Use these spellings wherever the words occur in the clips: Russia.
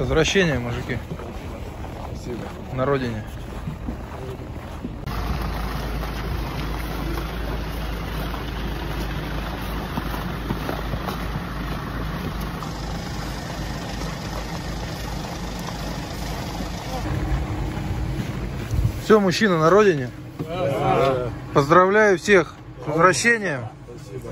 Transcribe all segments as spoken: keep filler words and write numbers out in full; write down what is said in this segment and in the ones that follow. Возвращение, мужики. Спасибо. На родине. Все, мужчина на родине. Да. Поздравляю всех с возвращением. Спасибо.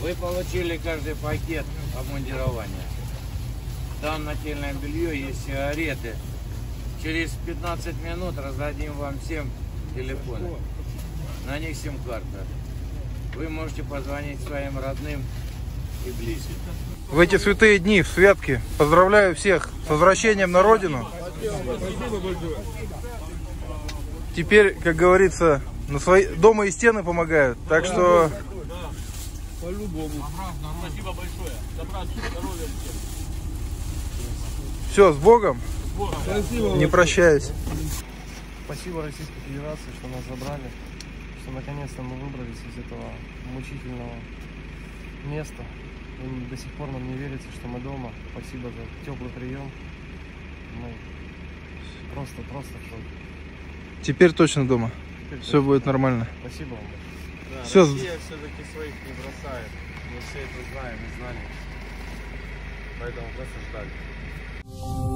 Вы получили каждый пакет обмундирования. Там нательное белье, есть сигареты. Через пятнадцать минут раздадим вам всем телефоны. На них сим-карта. Вы можете позвонить своим родным и близким. В эти святые дни, в святки, поздравляю всех с возвращением на родину. Теперь, как говорится, на свои дома и стены помогают. Так что... По-любому. Спасибо большое. Добра, здоровья всем. Все, с Богом. С Богом. Спасибо, не прощаюсь. Спасибо Российской Федерации, что нас забрали, что наконец-то мы выбрались из этого мучительного места. Вы до сих пор нам не верите, что мы дома. Спасибо за теплый прием. Мы просто, просто в шоке. Теперь точно дома. Теперь все точно будет нормально. Спасибо вам. Да, все. Россия все-таки своих не бросает. Мы все это знаем и знали. Поэтому просто ждали.